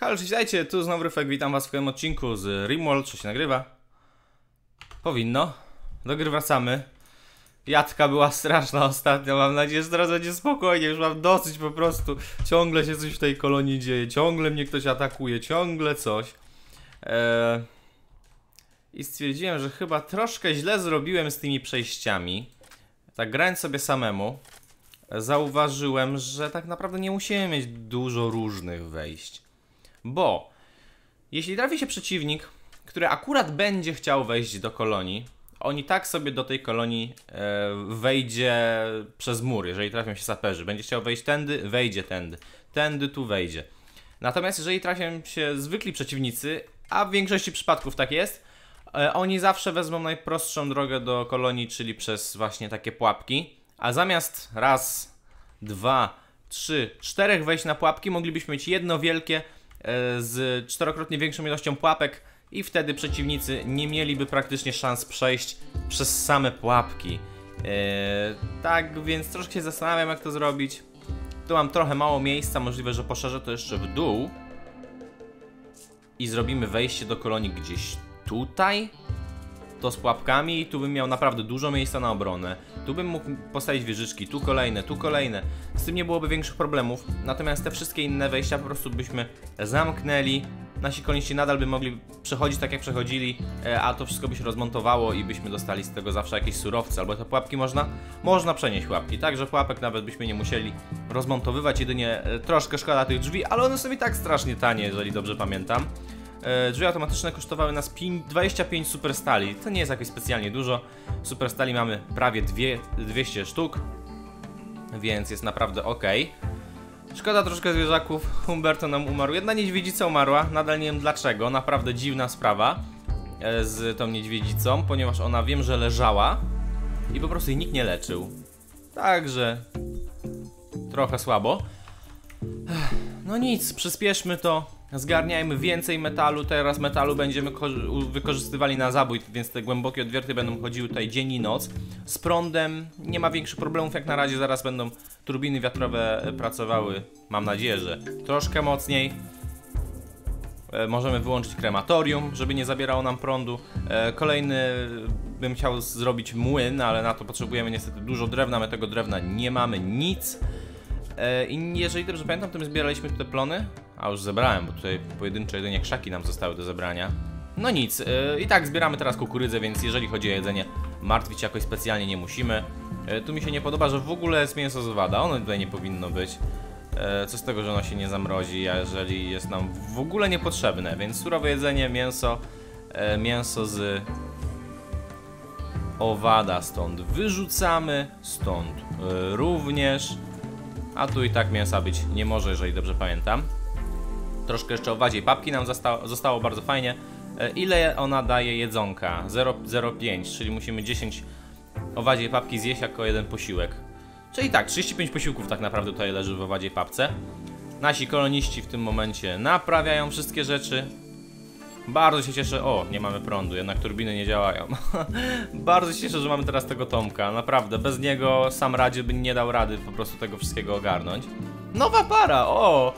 Halo, cześć, witajcie, tu znowu Ryfek, witam was w kolejnym odcinku z RimWorld, co się nagrywa. Powinno. Dogrywamy. Jadka była straszna ostatnio, mam nadzieję, że teraz będzie spokojnie, już mam dosyć po prostu. Ciągle się coś w tej kolonii dzieje, ciągle mnie ktoś atakuje, ciągle coś. I stwierdziłem, że chyba troszkę źle zrobiłem z tymi przejściami. Tak grając sobie samemu, zauważyłem, że tak naprawdę nie musimy mieć dużo różnych wejść. Bo jeśli trafi się przeciwnik, który akurat będzie chciał wejść do kolonii, on i tak sobie do tej kolonii wejdzie przez mur, jeżeli trafią się saperzy. Będzie chciał wejść tędy, wejdzie tędy. Tędy tu wejdzie. Natomiast jeżeli trafią się zwykli przeciwnicy, a w większości przypadków tak jest, oni zawsze wezmą najprostszą drogę do kolonii, czyli przez właśnie takie pułapki. A zamiast raz, dwa, trzy, czterech wejść na pułapki, moglibyśmy mieć jedno wielkie z czterokrotnie większą ilością pułapek i wtedy przeciwnicy nie mieliby praktycznie szans przejść przez same pułapki. Tak więc troszkę się zastanawiam, jak to zrobić. Tu mam trochę mało miejsca, możliwe, że poszerzę to jeszcze w dół i zrobimy wejście do kolonii gdzieś tutaj. To z pułapkami i tu bym miał naprawdę dużo miejsca na obronę. Tu bym mógł postawić wieżyczki, tu kolejne, tu kolejne. Z tym nie byłoby większych problemów. Natomiast te wszystkie inne wejścia po prostu byśmy zamknęli. Nasi koloniści nadal by mogli przechodzić tak jak przechodzili, a to wszystko by się rozmontowało i byśmy dostali z tego zawsze jakieś surowce. Albo te pułapki można? Można przenieść pułapki. Także pułapek nawet byśmy nie musieli rozmontowywać. Jedynie troszkę szkoda tych drzwi, ale one są i tak strasznie tanie, jeżeli dobrze pamiętam. Drzwi automatyczne kosztowały nas 25 superstali. To nie jest jakoś specjalnie dużo. Superstali mamy prawie 200 sztuk, więc jest naprawdę ok. Szkoda troszkę zwierzaków. Umberto nam umarł. Jedna niedźwiedzica umarła. Nadal nie wiem dlaczego. Naprawdę dziwna sprawa z tą niedźwiedzicą, ponieważ ona wiem, że leżała i po prostu jej nikt nie leczył. Także trochę słabo. No nic, przyspieszmy to. Zgarniajmy więcej metalu, teraz metalu będziemy wykorzystywali na zabój, więc te głębokie odwierty będą chodziły tutaj dzień i noc. Z prądem nie ma większych problemów jak na razie, zaraz będą turbiny wiatrowe pracowały, mam nadzieję, że troszkę mocniej. Możemy wyłączyć krematorium, żeby nie zabierało nam prądu. Kolejny bym chciał zrobić młyn, ale na to potrzebujemy niestety dużo drewna, my tego drewna nie mamy nic. I jeżeli dobrze pamiętam, to my zbieraliśmy te plony. A już zebrałem, bo tutaj pojedyncze jedynie krzaki nam zostały do zebrania. No nic, i tak zbieramy teraz kukurydzę, więc jeżeli chodzi o jedzenie, martwić się jakoś specjalnie nie musimy. Tu mi się nie podoba, że w ogóle jest mięso z owada, ono tutaj nie powinno być. Co z tego, że ono się nie zamrozi, a jeżeli jest nam w ogóle niepotrzebne. Więc surowe jedzenie, mięso, mięso z owada stąd wyrzucamy, stąd również. A tu i tak mięsa być nie może, jeżeli dobrze pamiętam. Troszkę jeszcze owadziej papki nam zostało bardzo fajnie. Ile ona daje jedzonka? 0,05, czyli musimy 10 owadziej papki zjeść jako jeden posiłek. Czyli tak, 35 posiłków tak naprawdę tutaj leży w owadziej papce. Nasi koloniści w tym momencie naprawiają wszystkie rzeczy. Bardzo się cieszę, o, nie mamy prądu, jednak turbiny nie działają. Bardzo się cieszę, że mamy teraz tego Tomka, naprawdę, bez niego sam Radziu by nie dał rady po prostu tego wszystkiego ogarnąć. Nowa para, o!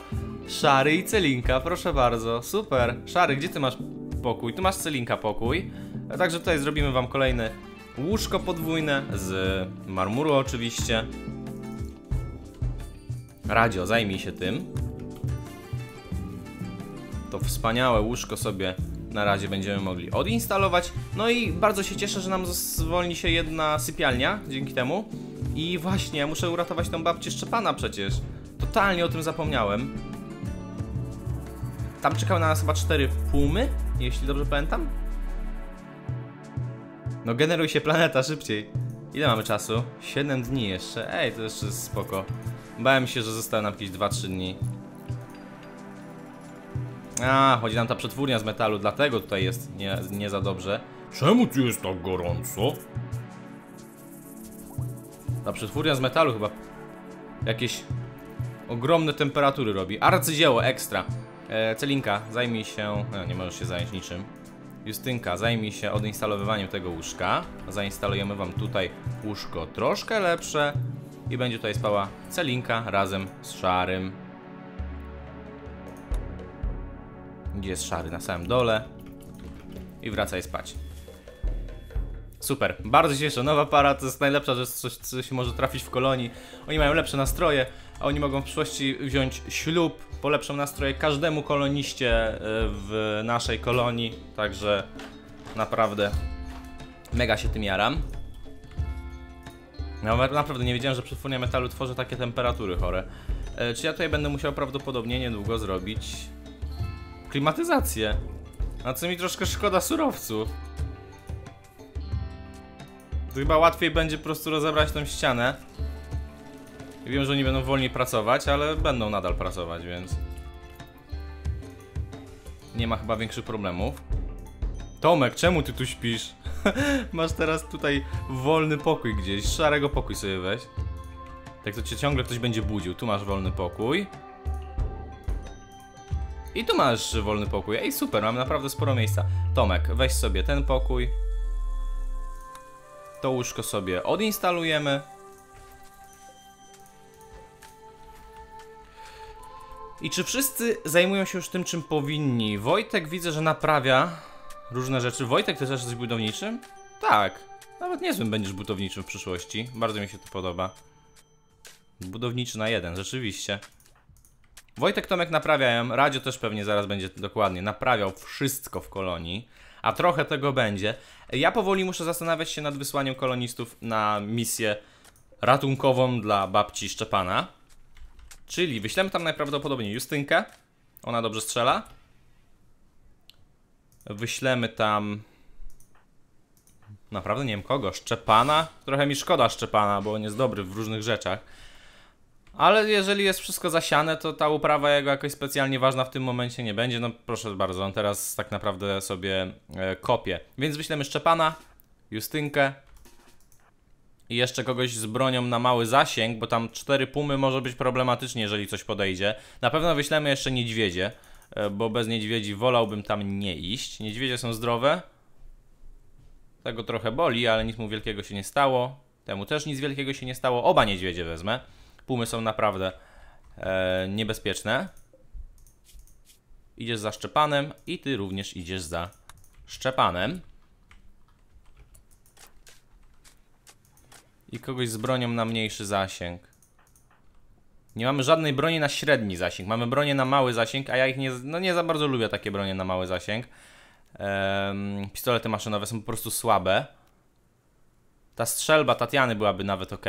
Szary i Celinka, proszę bardzo, super. Szary, gdzie ty masz pokój? Tu masz, Celinka, pokój. Także tutaj zrobimy wam kolejne łóżko podwójne z marmuru oczywiście. Radziu, zajmij się tym. To wspaniałe łóżko sobie na razie będziemy mogli odinstalować. No i bardzo się cieszę, że nam zwolni się jedna sypialnia dzięki temu. I właśnie, muszę uratować tą babcię Szczepana przecież. Totalnie o tym zapomniałem. Tam czekały na nas chyba 4 płumy, jeśli dobrze pamiętam. No generuj się planeta szybciej. Ile mamy czasu? 7 dni jeszcze. Ej, to jeszcze jest spoko. Bałem się, że zostały nam jakieś 2-3 dni. A, chodzi nam ta przetwórnia z metalu, dlatego tutaj jest nie za dobrze. Czemu tu jest tak gorąco? Ta przetwórnia z metalu chyba jakieś ogromne temperatury robi. Arcydzieło, ekstra. Celinka, zajmij się... No, nie możesz się zająć niczym. Justynka, zajmij się odinstalowywaniem tego łóżka. Zainstalujemy wam tutaj łóżko troszkę lepsze. I będzie tutaj spała Celinka razem z Szarym. Gdzie jest Szary? Na samym dole. I wracaj spać. Super, bardzo się cieszę, nowa para to jest najlepsza rzecz, co się może trafić w kolonii. Oni mają lepsze nastroje, a oni mogą w przyszłości wziąć ślub. Polepszą nastroje każdemu koloniście w naszej kolonii. Także naprawdę mega się tym jaram. No, naprawdę nie wiedziałem, że przetwórnia metalu tworzy takie temperatury chore. Czy ja tutaj będę musiał prawdopodobnie niedługo zrobić klimatyzację? A co mi troszkę szkoda surowców. To chyba łatwiej będzie po prostu rozebrać tą ścianę. I wiem, że oni będą wolniej pracować, ale będą nadal pracować, więc... nie ma chyba większych problemów. Tomek, czemu ty tu śpisz? Masz teraz tutaj wolny pokój gdzieś, Szarego pokój sobie weź. Tak to cię ciągle ktoś będzie budził. Tu masz wolny pokój. I tu masz wolny pokój. Ej, super, mamy naprawdę sporo miejsca. Tomek, weź sobie ten pokój. To łóżko sobie odinstalujemy. I czy wszyscy zajmują się już tym, czym powinni? Wojtek widzę, że naprawia różne rzeczy. Wojtek, ty też jesteś budowniczym? Tak. Nawet niezłym będziesz budowniczym w przyszłości. Bardzo mi się to podoba. Budowniczy na jeden, rzeczywiście. Wojtek, Tomek naprawiają. Radziu też pewnie zaraz będzie dokładnie naprawiał wszystko w kolonii. A trochę tego będzie. Ja powoli muszę zastanawiać się nad wysłaniem kolonistów na misję ratunkową dla babci Szczepana. Czyli wyślemy tam najprawdopodobniej Justynkę. Ona dobrze strzela. Wyślemy tam... naprawdę nie wiem kogo. Szczepana? Trochę mi szkoda Szczepana, bo on jest dobry w różnych rzeczach. Ale jeżeli jest wszystko zasiane, to ta uprawa jego jakoś specjalnie ważna w tym momencie nie będzie. No proszę bardzo, on teraz tak naprawdę sobie kopie. Więc wyślemy Szczepana, Justynkę i jeszcze kogoś z bronią na mały zasięg, bo tam 4 pumy może być problematycznie, jeżeli coś podejdzie. Na pewno wyślemy jeszcze niedźwiedzie, bo bez niedźwiedzi wolałbym tam nie iść. Niedźwiedzie są zdrowe. Tego trochę boli, ale nic mu wielkiego się nie stało. Temu też nic wielkiego się nie stało. Oba niedźwiedzie wezmę. Pumy są naprawdę niebezpieczne. Idziesz za Szczepanem i ty również idziesz za Szczepanem. I kogoś z bronią na mniejszy zasięg. Nie mamy żadnej broni na średni zasięg. Mamy bronię na mały zasięg, a ja ich nie za bardzo lubię takie bronie na mały zasięg. Pistolety maszynowe są po prostu słabe. Ta strzelba Tatiany byłaby nawet ok.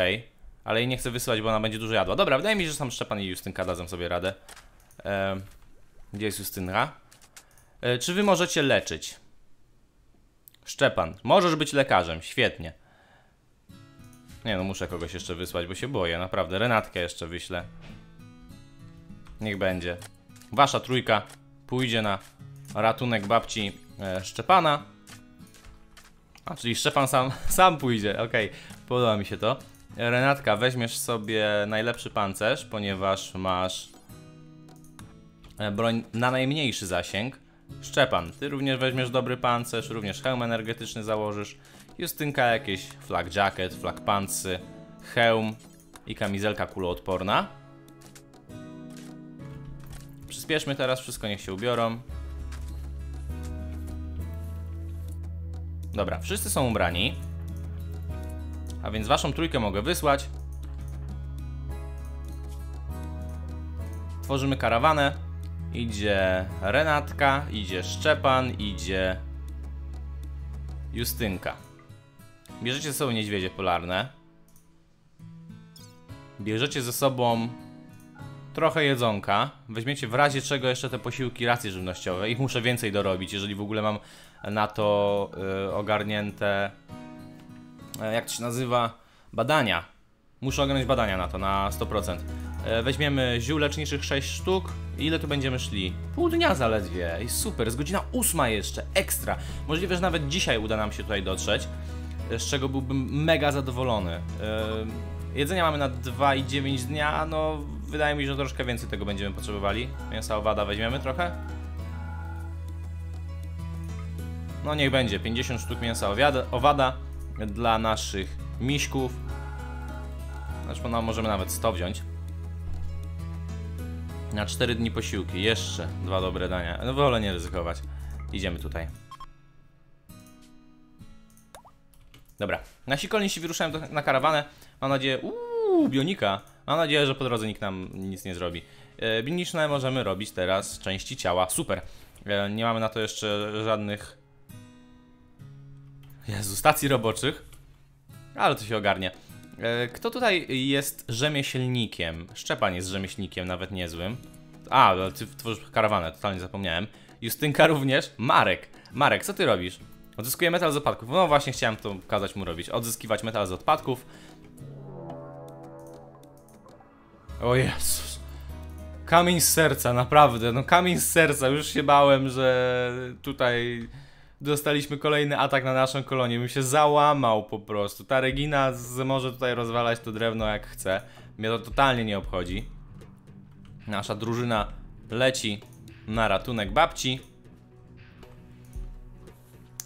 Ale jej nie chcę wysyłać, bo ona będzie dużo jadła. Dobra, wydaje mi się, że sam Szczepan i Justynka dadzą sobie radę. Gdzie jest Justynka? Czy wy możecie leczyć? Szczepan, możesz być lekarzem, świetnie. Nie no, muszę kogoś jeszcze wysłać, bo się boję, naprawdę. Renatkę jeszcze wyślę. Niech będzie. Wasza trójka pójdzie na ratunek babci Szczepana. A, czyli Szczepan sam pójdzie, okej. Podoba mi się to. Renatka, weźmiesz sobie najlepszy pancerz, ponieważ masz broń na najmniejszy zasięg. Szczepan, ty również weźmiesz dobry pancerz, również hełm energetyczny założysz. Justynka jakieś flak jacket, flak pancy, hełm i kamizelka kuloodporna. Przyspieszmy teraz, wszystko niech się ubiorą. Dobra, wszyscy są ubrani. A więc waszą trójkę mogę wysłać. Tworzymy karawanę. Idzie Renatka, idzie Szczepan, idzie Justynka. Bierzecie ze sobą niedźwiedzie polarne. Bierzecie ze sobą trochę jedzonka. Weźmiecie w razie czego jeszcze te posiłki racji żywnościowe. Ich muszę więcej dorobić, jeżeli w ogóle mam na to ogarnięte... jak to się nazywa? Badania. Muszę ogarnąć badania na to, na 100%. Weźmiemy ziół leczniczych 6 sztuk. Ile tu będziemy szli? Pół dnia zaledwie. I super, jest godzina 8 jeszcze, ekstra. Możliwe, że nawet dzisiaj uda nam się tutaj dotrzeć, z czego byłbym mega zadowolony. Jedzenia mamy na 2,9 dnia, no wydaje mi się, że troszkę więcej tego będziemy potrzebowali. Mięsa owada weźmiemy trochę. No niech będzie, 50 sztuk mięsa owada. Dla naszych miśków. Znaczy, no, możemy nawet 100 wziąć. Na 4 dni posiłki. Jeszcze 2 dobre dania. No wolę nie ryzykować. Idziemy tutaj. Dobra. Nasi kolniści wyruszają na karawanę. Mam nadzieję... bionika. Mam nadzieję, że po drodze nikt nam nic nie zrobi. Bioniczne możemy robić teraz części ciała. Super. Nie mamy na to jeszcze żadnych... Jezu, stacji roboczych. Ale to się ogarnie. Kto tutaj jest rzemieślnikiem? Szczepan jest rzemieślnikiem, nawet niezłym. A, ty tworzysz karawanę, totalnie zapomniałem. Justynka również. Marek. Marek, co ty robisz? Odzyskuję metal z odpadków. No właśnie chciałem to kazać mu robić. Odzyskiwać metal z odpadków. O Jezus. Kamień z serca, naprawdę. No kamień z serca. Już się bałem, że tutaj... Dostaliśmy kolejny atak na naszą kolonię. Bym się załamał po prostu. Ta Regina może tutaj rozwalać to drewno jak chce. Mnie to totalnie nie obchodzi. Nasza drużyna leci na ratunek babci.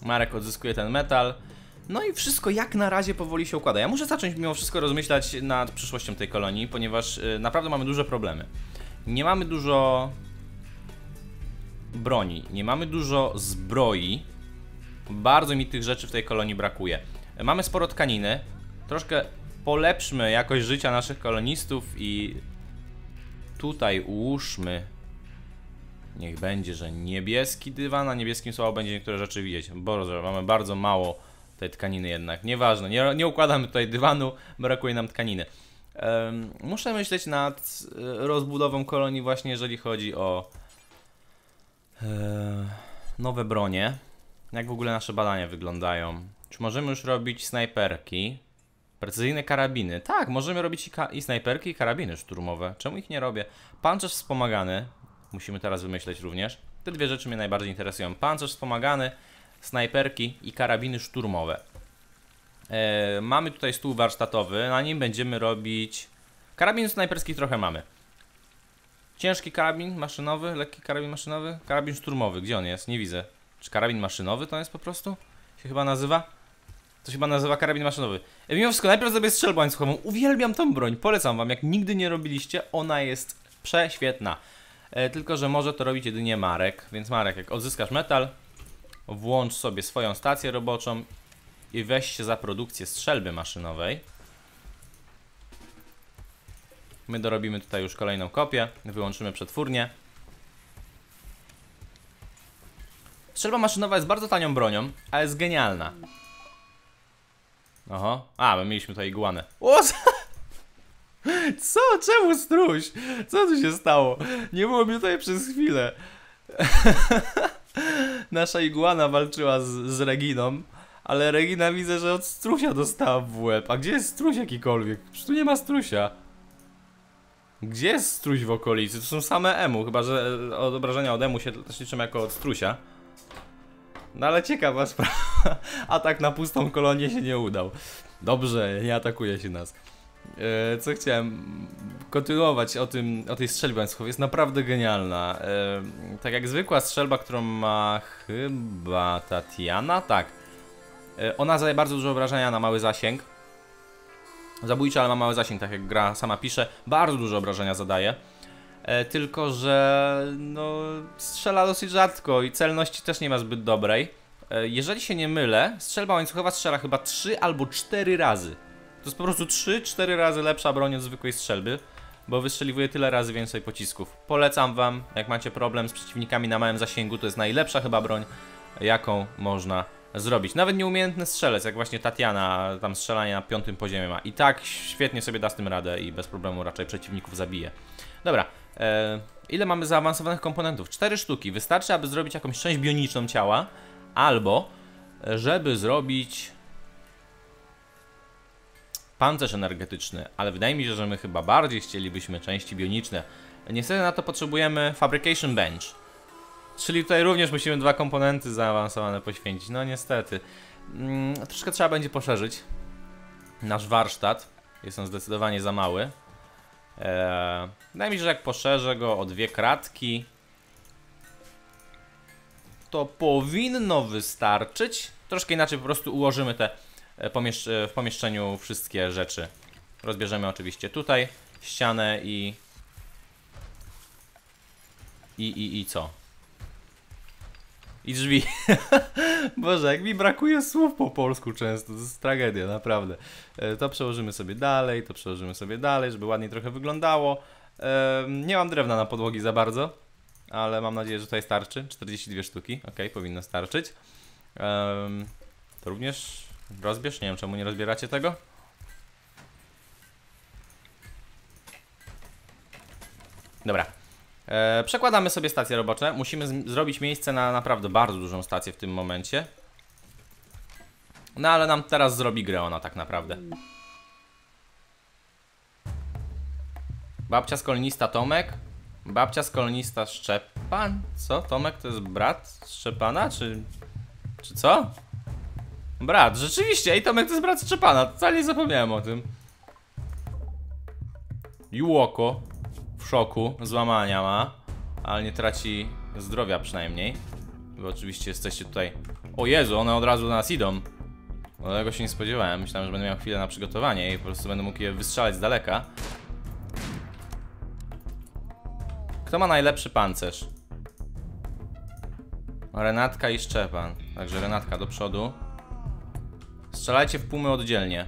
Marek odzyskuje ten metal. No i wszystko jak na razie powoli się układa. Ja muszę zacząć mimo wszystko rozmyślać nad przyszłością tej kolonii, ponieważ naprawdę mamy duże problemy. Nie mamy dużo broni, nie mamy dużo zbroi. Bardzo mi tych rzeczy w tej kolonii brakuje. Mamy sporo tkaniny. Troszkę polepszmy jakość życia naszych kolonistów i tutaj ułóżmy. Niech będzie, że niebieski dywan. Na niebieskim słabo będzie niektóre rzeczy widzieć. Boże, mamy bardzo mało tej tkaniny jednak. Nieważne, nie układamy tutaj dywanu. Brakuje nam tkaniny. Muszę myśleć nad rozbudową kolonii właśnie jeżeli chodzi o nowe bronie. Jak w ogóle nasze badania wyglądają? Czy możemy już robić snajperki? Precyzyjne karabiny. Tak, możemy robić i snajperki, i karabiny szturmowe. Czemu ich nie robię? Pancerz wspomagany. Musimy teraz wymyśleć również. Te dwie rzeczy mnie najbardziej interesują. Pancerz wspomagany, snajperki i karabiny szturmowe. Mamy tutaj stół warsztatowy. Na nim będziemy robić... Karabinów snajperskich trochę mamy. Ciężki karabin maszynowy, lekki karabin maszynowy, karabin szturmowy. Gdzie on jest? Nie widzę. Czy karabin maszynowy to jest po prostu? Się chyba nazywa? To się chyba nazywa karabin maszynowy. Mimo wszystko najpierw zrobię strzelbę łańcuchową. Uwielbiam tą broń, polecam wam. Jak nigdy nie robiliście, ona jest prześwietna. Tylko że może to robić jedynie Marek. Więc Marek, jak odzyskasz metal, włącz sobie swoją stację roboczą i weź się za produkcję strzelby maszynowej. My dorobimy tutaj już kolejną kopię. Wyłączymy przetwórnię. Strzelba maszynowa jest bardzo tanią bronią, ale jest genialna. Oho. A, my mieliśmy tutaj iguanę. O, co? Czemu struś? Co tu się stało? Nie było mnie tutaj przez chwilę. Nasza iguana walczyła z Reginą. Ale Regina widzę, że od strusia dostała w łeb. A gdzie jest struś jakikolwiek? Przecież tu nie ma strusia. Gdzie jest struś w okolicy? To są same emu, chyba że obrażenia od emu się też liczą jako od strusia. No ale ciekawa sprawa. Atak na pustą kolonię się nie udał. Dobrze, nie atakuje się nas. Co chciałem kontynuować o tej strzelbie łańcuchowej. Jest naprawdę genialna. Tak jak zwykła strzelba, którą ma chyba Tatiana, tak. Ona zadaje bardzo dużo obrażenia na mały zasięg. Zabójczy, ale ma mały zasięg, tak jak gra sama pisze. Bardzo dużo obrażenia zadaje. Tylko że no, strzela dosyć rzadko i celności też nie ma zbyt dobrej. Jeżeli się nie mylę, strzelba łańcuchowa strzela chyba 3 albo 4 razy. To jest po prostu 3-4 razy lepsza broń od zwykłej strzelby, bo wystrzeliwuje tyle razy więcej pocisków. Polecam wam, jak macie problem z przeciwnikami na małym zasięgu, to jest najlepsza chyba broń, jaką można zrobić. Nawet nieumiejętny strzelec, jak właśnie Tatiana, tam strzelanie na 5. poziomie ma. I tak świetnie sobie da z tym radę i bez problemu raczej przeciwników zabije. Dobra, ile mamy zaawansowanych komponentów? 4 sztuki. Wystarczy, aby zrobić jakąś część bioniczną ciała, albo żeby zrobić pancerz energetyczny. Ale wydaje mi się, że my chyba bardziej chcielibyśmy części bioniczne. Niestety na to potrzebujemy Fabrication Bench. Czyli tutaj również musimy 2 komponenty zaawansowane poświęcić. No niestety. Troszkę trzeba będzie poszerzyć nasz warsztat. Jest on zdecydowanie za mały. Wydaje mi się, że jak poszerzę go o 2 kratki, to powinno wystarczyć. Troszkę inaczej po prostu ułożymy te w pomieszczeniu wszystkie rzeczy. Rozbierzemy oczywiście tutaj ścianę i I co? I drzwi. Boże, jak mi brakuje słów po polsku często, to jest tragedia, naprawdę. To przełożymy sobie dalej, żeby ładniej trochę wyglądało. Nie mam drewna na podłogi za bardzo, ale mam nadzieję, że tutaj starczy. 42 sztuki, ok, powinno starczyć. To również rozbierz, nie wiem czemu nie rozbieracie tego. Dobra. Przekładamy sobie stacje robocze. Musimy zrobić miejsce na naprawdę bardzo dużą stację w tym momencie. No ale nam teraz zrobi grę ona tak naprawdę. Babcia skolnista Tomek. Babcia skolnista Szczepan. Co? Tomek to jest brat Szczepana? Czy co? Brat, rzeczywiście! I Tomek to jest brat Szczepana. Wcale nie zapomniałem o tym. Iłoko. W szoku, złamania ma, ale nie traci zdrowia przynajmniej. Wy oczywiście jesteście tutaj... O Jezu, one od razu do nas idą. No tego się nie spodziewałem, myślałem, że będę miał chwilę na przygotowanie i po prostu będę mógł je wystrzelać z daleka. Kto ma najlepszy pancerz? Renatka i Szczepan. Także Renatka do przodu. Strzelajcie w pumy oddzielnie.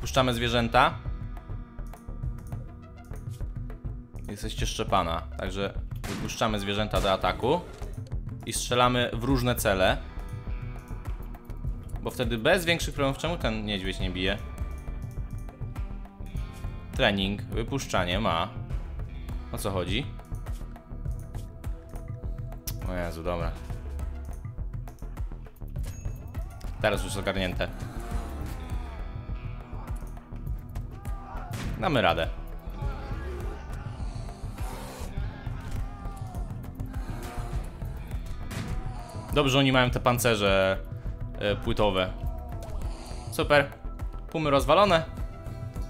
Puszczamy zwierzęta. Jesteście Szczepana, także wypuszczamy zwierzęta do ataku i strzelamy w różne cele, bo wtedy bez większych problemów. Czemu ten niedźwiedź nie bije? Trening, wypuszczanie ma. O co chodzi? O Jezu, dobra. Teraz już ogarnięte. Damy radę. Dobrze, oni mają te pancerze płytowe. Super. Pumy rozwalone.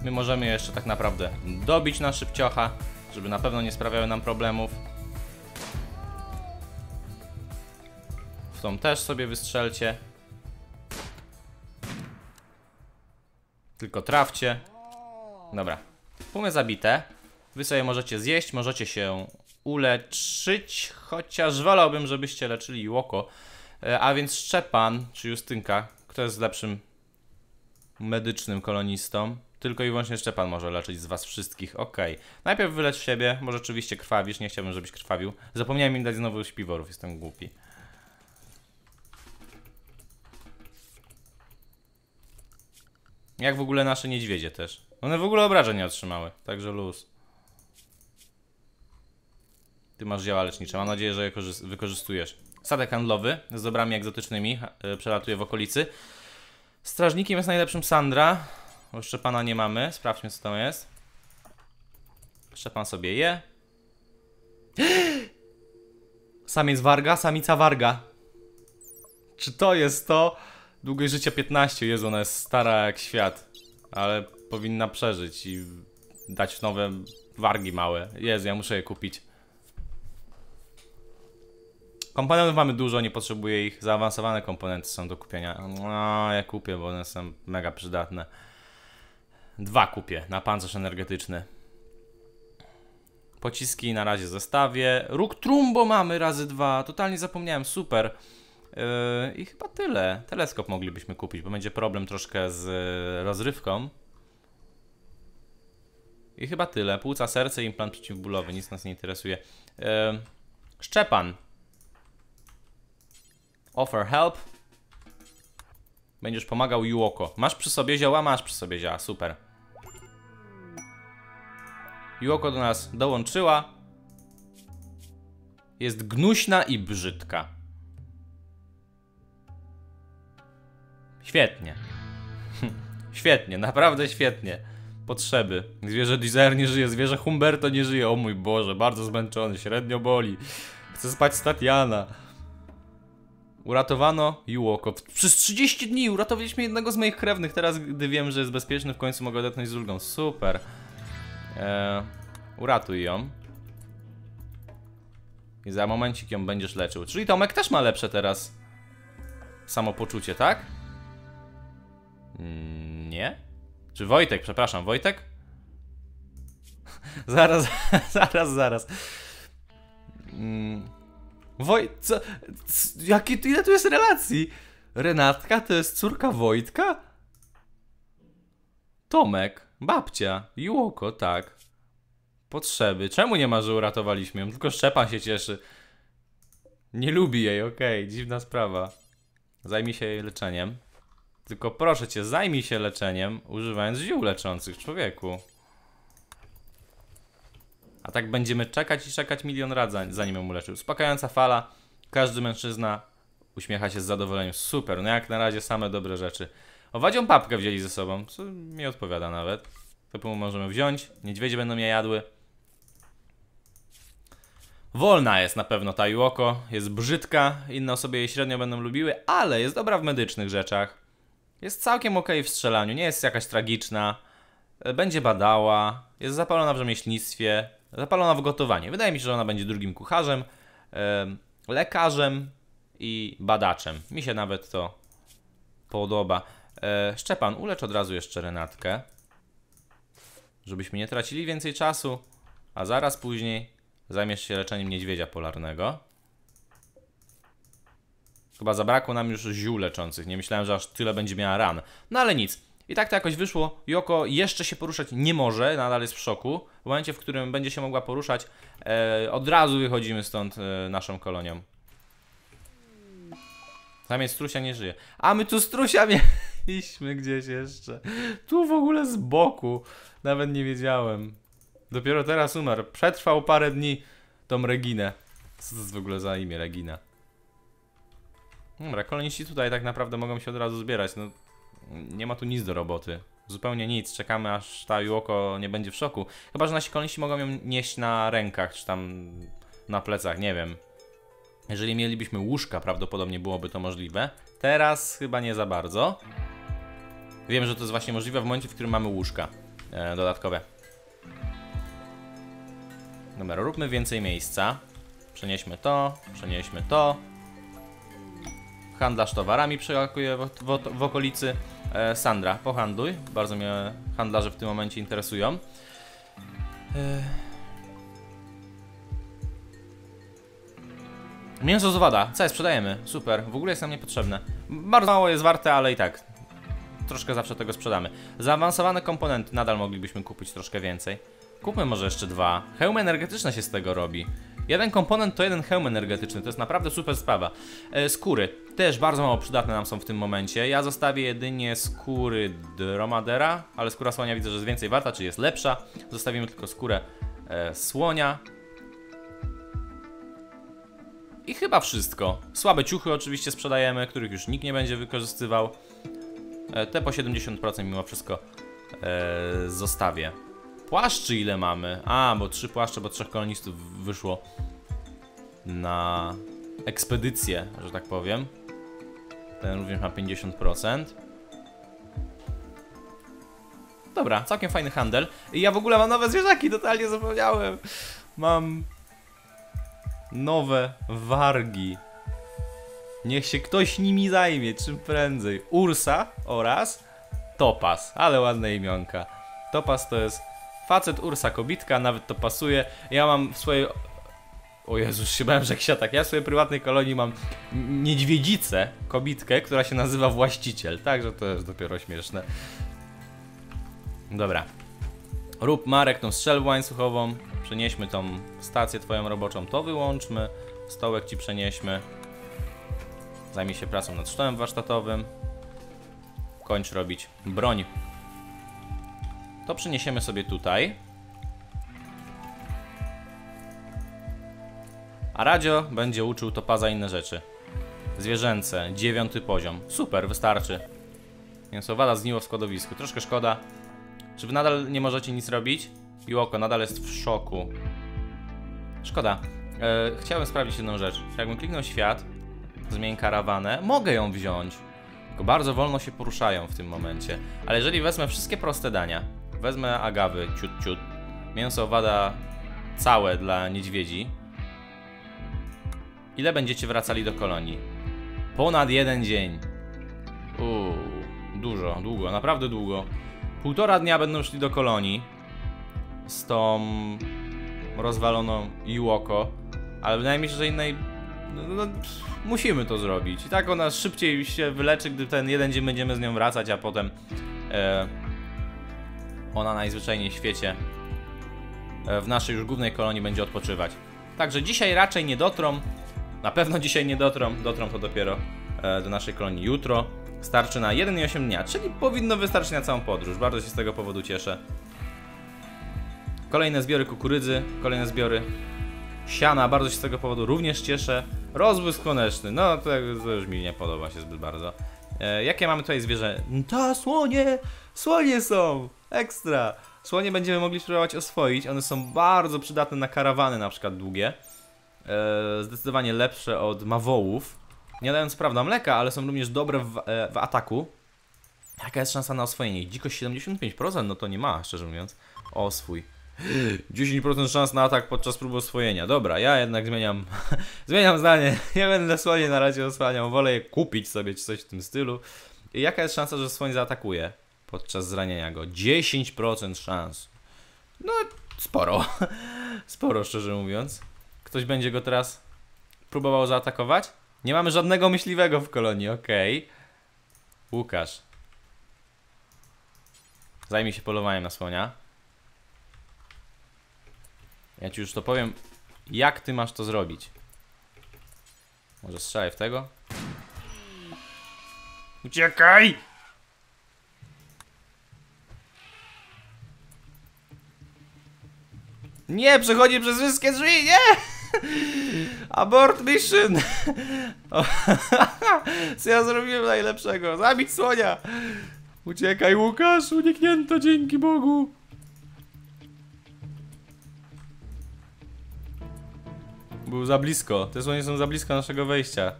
My możemy je jeszcze tak naprawdę dobić na szybciocha, żeby na pewno nie sprawiały nam problemów. W tą też sobie wystrzelcie. Tylko trafcie. Dobra, pumy zabite. Wy sobie możecie zjeść, możecie się uleczyć. Chociaż wolałbym, żebyście leczyli Iłoko. A więc Szczepan czy Justynka, kto jest lepszym medycznym kolonistą? Tylko i wyłącznie Szczepan może leczyć z was wszystkich, okej. Najpierw wylecz siebie, bo rzeczywiście krwawisz, nie chciałbym, żebyś krwawił. Zapomniałem im dać znowu śpiworów, jestem głupi. Jak w ogóle nasze niedźwiedzie też. One w ogóle obrażeń nie otrzymały, także luz. Ty masz dzieła lecznicze, mam nadzieję, że je wykorzystujesz. Sadek handlowy z dobrami egzotycznymi przelatuje w okolicy. Strażnikiem jest najlepszym Sandra. Bo Szczepana nie mamy, sprawdźmy co tam jest. Szczepan sobie je. Samiec warga, samica warga. Czy to jest to? Długość życia 15, Jezu, ona jest stara jak świat. Ale powinna przeżyć i dać nowe wargi małe. Jezu, ja muszę je kupić. Komponentów mamy dużo, nie potrzebuję ich. Zaawansowane komponenty są do kupienia. No, ja kupię, bo one są mega przydatne. Dwa kupię na pancerz energetyczny. Pociski na razie zostawię. Róg trumbo mamy razy 2. Totalnie zapomniałem, super. I chyba tyle. Teleskop moglibyśmy kupić, bo będzie problem troszkę z rozrywką. I chyba tyle. Płuca, serce i implant przeciwbólowy. Nic nas nie interesuje. Szczepan. Offer help. Będziesz pomagał Iłoko. Masz przy sobie zioła? Masz przy sobie zioła. Super. Iłoko do nas dołączyła. Jest gnuśna i brzydka. Świetnie. Świetnie, naprawdę świetnie. Potrzeby. Zwierzę Desire nie żyje, zwierzę Umberto nie żyje. O mój Boże, bardzo zmęczony, średnio boli. Chcę spać z Tatiana. Uratowano Iłoko. Przez 30 dni uratowaliśmy jednego z moich krewnych. Teraz, gdy wiem, że jest bezpieczny, w końcu mogę odetchnąć z ulgą. Super. Uratuj ją. I za momencik ją będziesz leczył. Czyli Tomek też ma lepsze teraz samopoczucie, tak? Nie? Czy Wojtek, przepraszam, Wojtek? Zaraz. Co? Ile tu jest relacji? Renatka to jest córka Wojtka? Tomek, babcia, Iłoko, tak. Potrzeby. Czemu nie ma, że uratowaliśmy ją? Tylko Szczepan się cieszy. Nie lubi jej, okej, dziwna sprawa. Zajmij się jej leczeniem. Tylko proszę cię, zajmij się leczeniem, używając ziół leczących, człowieku. A tak będziemy czekać i czekać milion razy, zanim ją uleczył. Uspokajająca fala. Każdy mężczyzna uśmiecha się z zadowoleniem. Super, no jak na razie same dobre rzeczy. Owadzią papkę wzięli ze sobą, co mi odpowiada nawet. To możemy wziąć, niedźwiedzie będą je jadły. Wolna jest na pewno ta Iłoko, jest brzydka, inne osoby jej średnio będą lubiły, ale jest dobra w medycznych rzeczach. Jest całkiem okej w strzelaniu, nie jest jakaś tragiczna. Będzie badała, jest zapalona w rzemieślnictwie, zapalona w gotowanie. Wydaje mi się, że ona będzie drugim kucharzem, lekarzem i badaczem. Mi się nawet to podoba. Szczepan, ulecz od razu jeszcze Renatkę, żebyśmy nie tracili więcej czasu, a zaraz później zajmiesz się leczeniem niedźwiedzia polarnego. Chyba zabrakło nam już ziół leczących. Nie myślałem, że aż tyle będzie miała ran. No ale nic. I tak to jakoś wyszło. Iłoko jeszcze się poruszać nie może. Nadal jest w szoku. W momencie, w którym będzie się mogła poruszać, od razu wychodzimy stąd naszą kolonią. Tam jest strusia, nie żyje. A my tu strusia mieliśmy gdzieś jeszcze. Tu w ogóle z boku. Nawet nie wiedziałem. Dopiero teraz umarł. Przetrwał parę dni tą Reginę. Co to jest w ogóle za imię Regina? Dobra, koloniści tutaj tak naprawdę mogą się od razu zbierać. No, nie ma tu nic do roboty. Zupełnie nic. Czekamy, aż ta Iłoko nie będzie w szoku. Chyba że nasi koloniści mogą ją nieść na rękach, czy tam na plecach, nie wiem. Jeżeli mielibyśmy łóżka, prawdopodobnie byłoby to możliwe. Teraz chyba nie za bardzo. Wiem, że to jest właśnie możliwe w momencie, w którym mamy łóżka dodatkowe. Dobra, róbmy więcej miejsca. Przenieśmy to, przenieśmy to. Handlarz towarami przeskakuje w okolicy. Sandra, pohandluj. Bardzo mnie handlarze w tym momencie interesują. Mięso z owada, co jest, sprzedajemy. Super, w ogóle jest nam niepotrzebne. Bardzo mało jest warte, ale i tak troszkę zawsze tego sprzedamy. Zaawansowane komponenty, nadal moglibyśmy kupić troszkę więcej. Kupmy może jeszcze dwa. Hełmy energetyczne się z tego robi. Jeden komponent to jeden hełm energetyczny. To jest naprawdę super sprawa. Skóry. Też bardzo mało przydatne nam są w tym momencie. Ja zostawię jedynie skóry dromadera, ale skóra słonia widzę, że jest więcej warta, czyli jest lepsza. Zostawimy tylko skórę słonia. I chyba wszystko. Słabe ciuchy oczywiście sprzedajemy, których już nikt nie będzie wykorzystywał. Te po 70% mimo wszystko zostawię. Płaszczy ile mamy? A, bo 3 płaszcze, bo 3 kolonistów wyszło na ekspedycję, że tak powiem. Ten również ma 50%. Dobra, całkiem fajny handel. I ja w ogóle mam nowe zwierzaki, totalnie zapomniałem. Mam nowe wargi. Niech się ktoś nimi zajmie, czym prędzej. Ursa oraz Topaz, ale ładne imionka. Topaz to jest facet, Ursa kobitka, nawet to pasuje. Ja mam w swojej... O Jezus, się bałem, że ksiatak. Ja w swojej prywatnej kolonii mam niedźwiedzicę, kobitkę, która się nazywa właściciel. Także to jest dopiero śmieszne. Dobra. Rób, Marek, tą strzelbę łańcuchową. Przenieśmy tą stację twoją roboczą. To wyłączmy. Stołek ci przenieśmy. Zajmij się pracą nad sztołem warsztatowym. Kończ robić broń. To przeniesiemy sobie tutaj. A Radzio będzie uczył Topaza inne rzeczy. Zwierzęce, 9 poziom. Super, wystarczy. Mięso owada zgniło w składowisku. Troszkę szkoda. Czy wy nadal nie możecie nic robić? Iłoko nadal jest w szoku. Szkoda. Chciałem sprawdzić jedną rzecz. Jakbym kliknął świat, zmień karawanę, mogę ją wziąć. Tylko bardzo wolno się poruszają w tym momencie. Ale jeżeli wezmę wszystkie proste dania, wezmę agawy, ciut, ciut. Mięso owada całe dla niedźwiedzi. Ile będziecie wracali do kolonii? Ponad 1 dzień. Dużo, długo, naprawdę długo. 1,5 dnia będą szli do kolonii. z tą rozwaloną Iłoko, ale wydaje mi się, że innej musimy to zrobić. I tak ona szybciej się wyleczy, gdy ten jeden dzień będziemy z nią wracać, a potem ona najzwyczajniej w świecie w naszej już głównej kolonii będzie odpoczywać. Także dzisiaj raczej nie dotrą, na pewno dzisiaj nie dotrą, dotrą to dopiero do naszej kolonii jutro. Starczy na 1,8 dnia, czyli powinno wystarczyć na całą podróż. Bardzo się z tego powodu cieszę. Kolejne zbiory kukurydzy, kolejne zbiory siana, bardzo się z tego powodu również cieszę. Rozbłysk słoneczny, no to już mi nie podoba się zbyt bardzo. Jakie mamy tutaj zwierzę? Ta, słonie! Słonie są! Ekstra! Słonie będziemy mogli spróbować oswoić, one są bardzo przydatne na karawany na przykład długie. Zdecydowanie lepsze od mawołów. Nie dając prawda mleka, ale są również dobre w ataku. Jaka jest szansa na oswojenie? Dzikość 75%? No to nie ma, szczerze mówiąc. Oswój. 10% szans na atak podczas próby oswojenia. Dobra, ja jednak zmieniam zdanie. Nie będę słonie na razie osłaniał. Wolę je kupić sobie czy coś w tym stylu. I jaka jest szansa, że słoń zaatakuje podczas zraniania go? 10% szans. No, sporo. Sporo, szczerze mówiąc. Ktoś będzie go teraz próbował zaatakować? Nie mamy żadnego myśliwego w kolonii, okej. Łukasz. Zajmij się polowaniem na słonia. Ja ci już to powiem, jak ty masz to zrobić. Może strzelaj w tego? Uciekaj! Nie, przechodzi przez wszystkie drzwi, nie! Abort mission! Co ja zrobiłem najlepszego? Zabić słonia! Uciekaj, Łukasz! Uniknięto, dzięki Bogu! Był za blisko. Te słonie są za blisko naszego wejścia.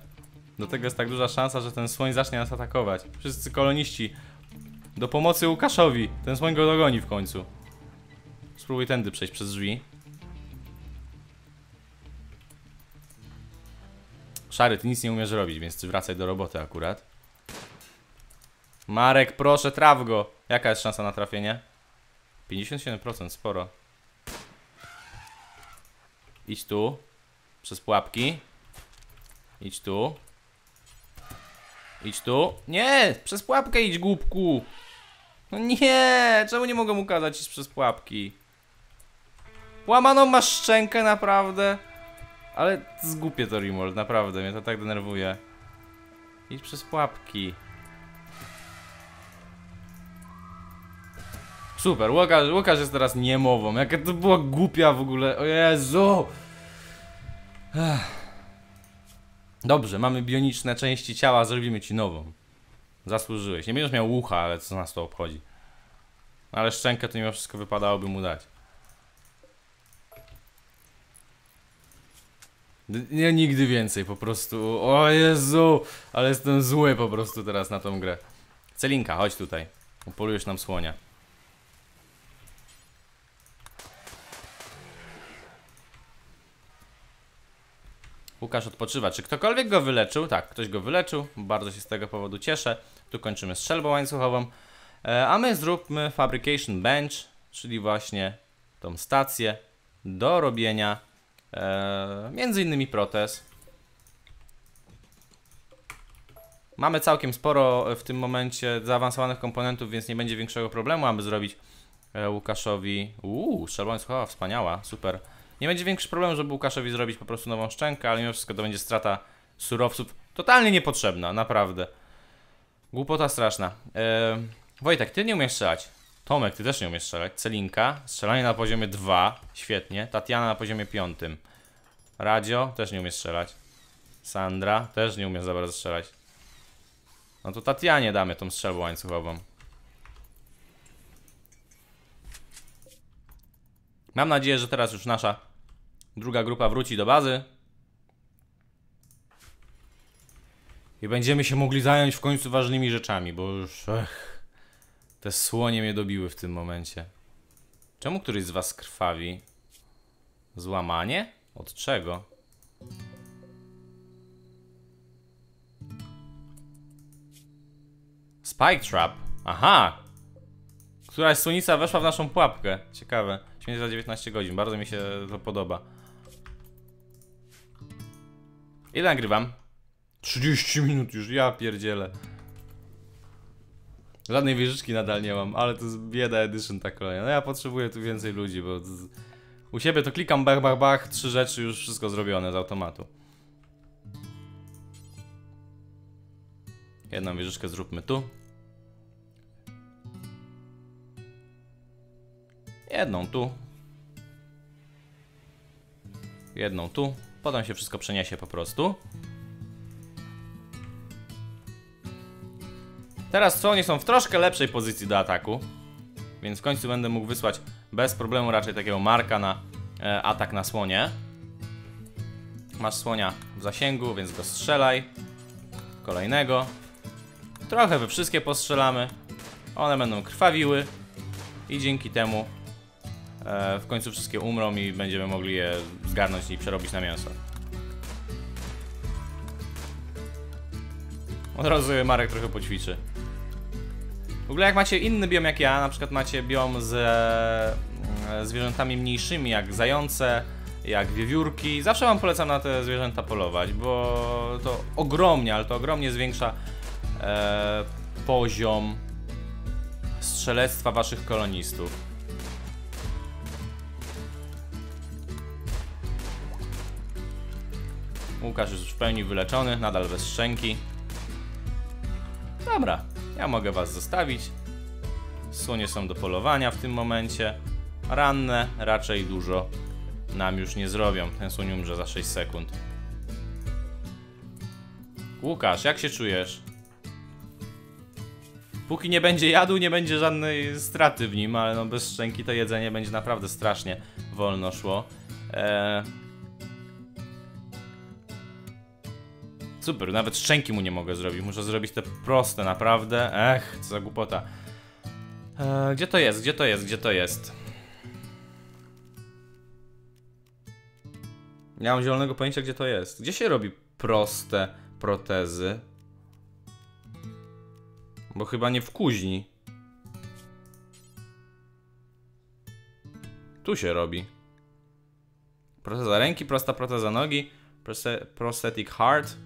Do tego jest tak duża szansa, że ten słoń zacznie nas atakować. Wszyscy koloniści, do pomocy Łukaszowi! Ten słoń go dogoni w końcu. Spróbuj tędy przejść przez drzwi. Szary, ty nic nie umiesz robić, więc ty wracaj do roboty akurat. Marek, proszę, traf go! Jaka jest szansa na trafienie? 57%, sporo. Idź tu. Przez pułapki. Idź tu. Idź tu. Nie! Przez pułapkę idź, głupku! No nie! Czemu nie mogę mu kazać iść przez pułapki? Łamaną masz szczękę, naprawdę? Ale zgłupię to RimWorld, naprawdę, mnie to tak denerwuje. Idź przez pułapki. Super, Łukasz jest teraz niemową. Jaka to była głupia w ogóle, o Jezu! Dobrze, mamy bioniczne części ciała, zrobimy ci nową. Zasłużyłeś, nie będziesz miał ucha, ale co nas to obchodzi. Ale szczękę to mimo wszystko wypadałoby mu dać. Nie, nigdy więcej po prostu. O Jezu, ale jestem zły po prostu teraz na tą grę. Celinka, chodź tutaj. Upolujesz nam słonia. Łukasz odpoczywa. Czy ktokolwiek go wyleczył? Tak, ktoś go wyleczył. Bardzo się z tego powodu cieszę. Tu kończymy strzelbą łańcuchową. A my zróbmy Fabrication Bench, czyli właśnie tą stację do robienia między innymi protez. Mamy całkiem sporo w tym momencie zaawansowanych komponentów, więc nie będzie większego problemu, aby zrobić Łukaszowi... strzelba łańcuchowa, wspaniała, super. Nie będzie większego problemu, żeby Łukaszowi zrobić po prostu nową szczękę, ale mimo wszystko to będzie strata surowców totalnie niepotrzebna, naprawdę. Głupota straszna. Wojtek, ty nie umiesz strzelać. Tomek, ty też nie umiesz strzelać. Celinka, strzelanie na poziomie 2, świetnie. Tatiana na poziomie 5. Radziu też nie umie strzelać. Sandra też nie umie za bardzo strzelać. No to Tatianie damy tą strzelbę łańcuchową. Mam nadzieję, że teraz już nasza druga grupa wróci do bazy. I będziemy się mogli zająć w końcu ważnymi rzeczami, bo już... te słonie mnie dobiły w tym momencie. Czemu któryś z was krwawi? Złamanie? Od czego? Spike trap. Aha! Któraś słonica weszła w naszą pułapkę. Ciekawe. śmierć za 19 godzin. Bardzo mi się to podoba. Ile nagrywam? 30 minut już, ja pierdzielę. Żadnej wieżyczki nadal nie mam, ale to jest bieda edition ta kolejna. No ja potrzebuję tu więcej ludzi, bo u siebie to klikam bach, bach, bach, 3 rzeczy już wszystko zrobione z automatu. Jedną wieżyczkę zróbmy tu. Jedną tu. Jedną tu. Potem się wszystko przeniesie po prostu. Teraz co, oni są w troszkę lepszej pozycji do ataku. Więc w końcu będę mógł wysłać bez problemu raczej takiego Marka na atak na słonie. Masz słonia w zasięgu, więc go strzelaj. Kolejnego. Trochę we wszystkie postrzelamy. One będą krwawiły. I dzięki temu w końcu wszystkie umrą i będziemy mogli je zgarnąć i przerobić na mięso. Od razu Marek trochę poćwiczy. W ogóle jak macie inny biom jak ja, na przykład macie biom z zwierzętami mniejszymi, jak zające, jak wiewiórki, zawsze wam polecam na te zwierzęta polować, bo to ogromnie, ale to ogromnie zwiększa poziom strzelectwa waszych kolonistów. Łukasz jest już w pełni wyleczony, nadal bez szczęki. Dobra, ja mogę was zostawić. Słonie są do polowania w tym momencie. Ranne raczej dużo nam już nie zrobią. Ten słoń umrze za 6 sekund. Łukasz, jak się czujesz? Póki nie będzie jadł, nie będzie żadnej straty w nim, ale no bez szczęki to jedzenie będzie naprawdę strasznie wolno szło. Super, nawet szczęki mu nie mogę zrobić. Muszę zrobić te proste, naprawdę. Ech, co za głupota. Gdzie to jest? Gdzie to jest? Gdzie to jest? Nie mam zielonego pojęcia, gdzie to jest. Gdzie się robi proste protezy? Bo chyba nie w kuźni. Tu się robi. Proteza ręki, prosta proteza nogi. Prosthetic heart.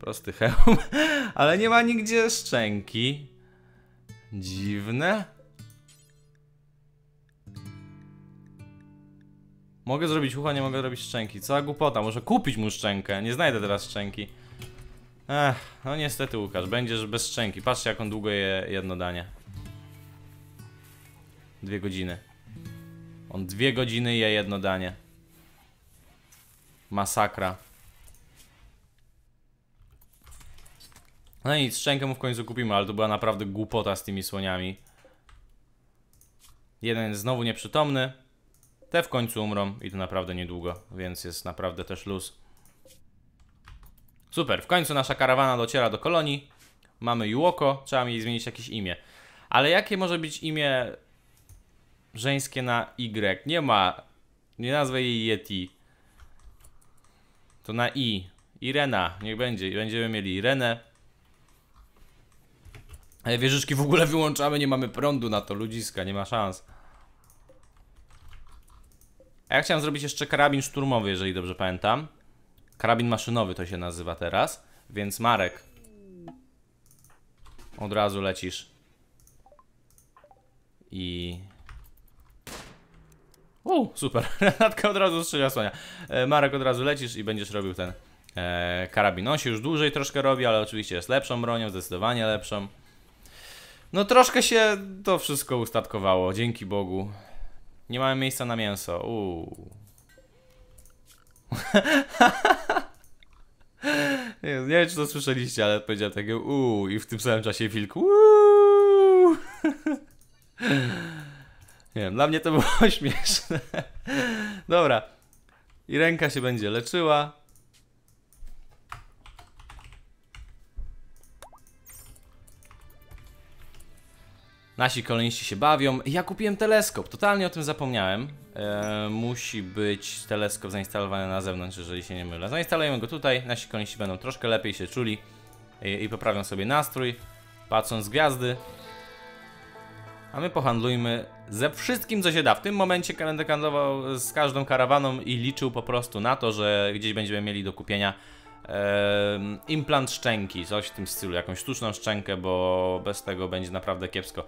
Prosty hełm, ale nie ma nigdzie szczęki. Dziwne. Mogę zrobić ucho, nie mogę zrobić szczęki. Cała głupota, muszę kupić mu szczękę. Nie znajdę teraz szczęki. Ech, no niestety Łukasz, będziesz bez szczęki. Patrzcie jak on długo je jedno danie. 2 godziny. On 2 godziny je jedno danie. Masakra. No nic, szczękę mu w końcu kupimy, ale to była naprawdę głupota z tymi słoniami. Jeden jest znowu nieprzytomny. Te w końcu umrą i to naprawdę niedługo, więc jest naprawdę też luz. Super, w końcu nasza karawana dociera do kolonii. Mamy Iłoko, trzeba mi zmienić jakieś imię. Ale jakie może być imię żeńskie na Y? Nie ma, nie nazwę jej Yeti. To na I. Irena, niech będzie. Będziemy mieli Irenę. Ale wieżyczki w ogóle wyłączamy, nie mamy prądu na to, ludziska, nie ma szans. A ja chciałem zrobić jeszcze karabin szturmowy, jeżeli dobrze pamiętam. Karabin maszynowy to się nazywa teraz. Więc Marek, od razu lecisz. I... super, Renatka od razu strzeliła słonia. Marek, od razu lecisz i będziesz robił ten karabin. On się już dłużej troszkę robi, ale oczywiście jest lepszą bronią, zdecydowanie lepszą. No troszkę się to wszystko ustatkowało, dzięki Bogu. Nie mamy miejsca na mięso. Nie wiem, czy to słyszeliście, ale powiedziałem takie uuu i w tym samym czasie wilk uuu. Nie wiem, dla mnie to było śmieszne. Dobra. I ręka się będzie leczyła. Nasi koloniści się bawią. Ja kupiłem teleskop, totalnie o tym zapomniałem. Musi być teleskop zainstalowany na zewnątrz, jeżeli się nie mylę. Zainstalujemy go tutaj, nasi koloniści będą troszkę lepiej się czuli i poprawią sobie nastrój, patrząc gwiazdy. A my pohandlujmy ze wszystkim, co się da. W tym momencie będę handlował z każdą karawaną i liczył po prostu na to, że gdzieś będziemy mieli do kupienia implant szczęki, coś w tym stylu, jakąś sztuczną szczękę, bo bez tego będzie naprawdę kiepsko.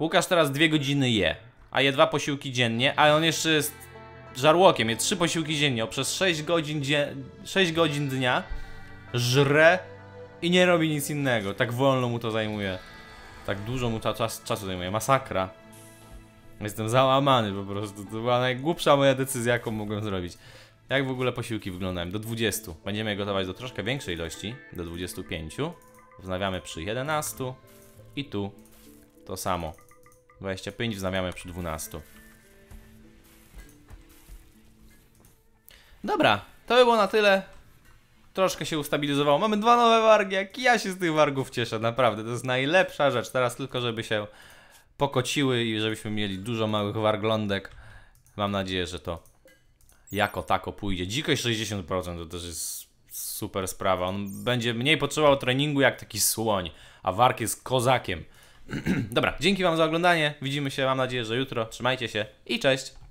Łukasz teraz 2 godziny je, a je 2 posiłki dziennie, a on jeszcze jest żarłokiem, je 3 posiłki dziennie, przez 6 godzin dnia żre i nie robi nic innego, tak wolno mu to zajmuje. Tak dużo mu czasu zajmuje, masakra. Jestem załamany po prostu, to była najgłupsza moja decyzja, jaką mogłem zrobić. Jak w ogóle posiłki wyglądają? Do 20. Będziemy je gotować do troszkę większej ilości, do 25. Wznawiamy przy 11. I tu to samo. 25 wznawiamy przy 12. Dobra, to by było na tyle. Troszkę się ustabilizowało. Mamy 2 nowe wargi, jak ja się z tych wargów cieszę, naprawdę. To jest najlepsza rzecz. Teraz tylko, żeby się pokociły i żebyśmy mieli dużo małych warglądek. Mam nadzieję, że to jako tako pójdzie. Dzikość 60% to też jest super sprawa. On będzie mniej potrzebował treningu jak taki słoń, a warg jest kozakiem. Dobra, dzięki wam za oglądanie. Widzimy się, mam nadzieję, że jutro. Trzymajcie się i cześć!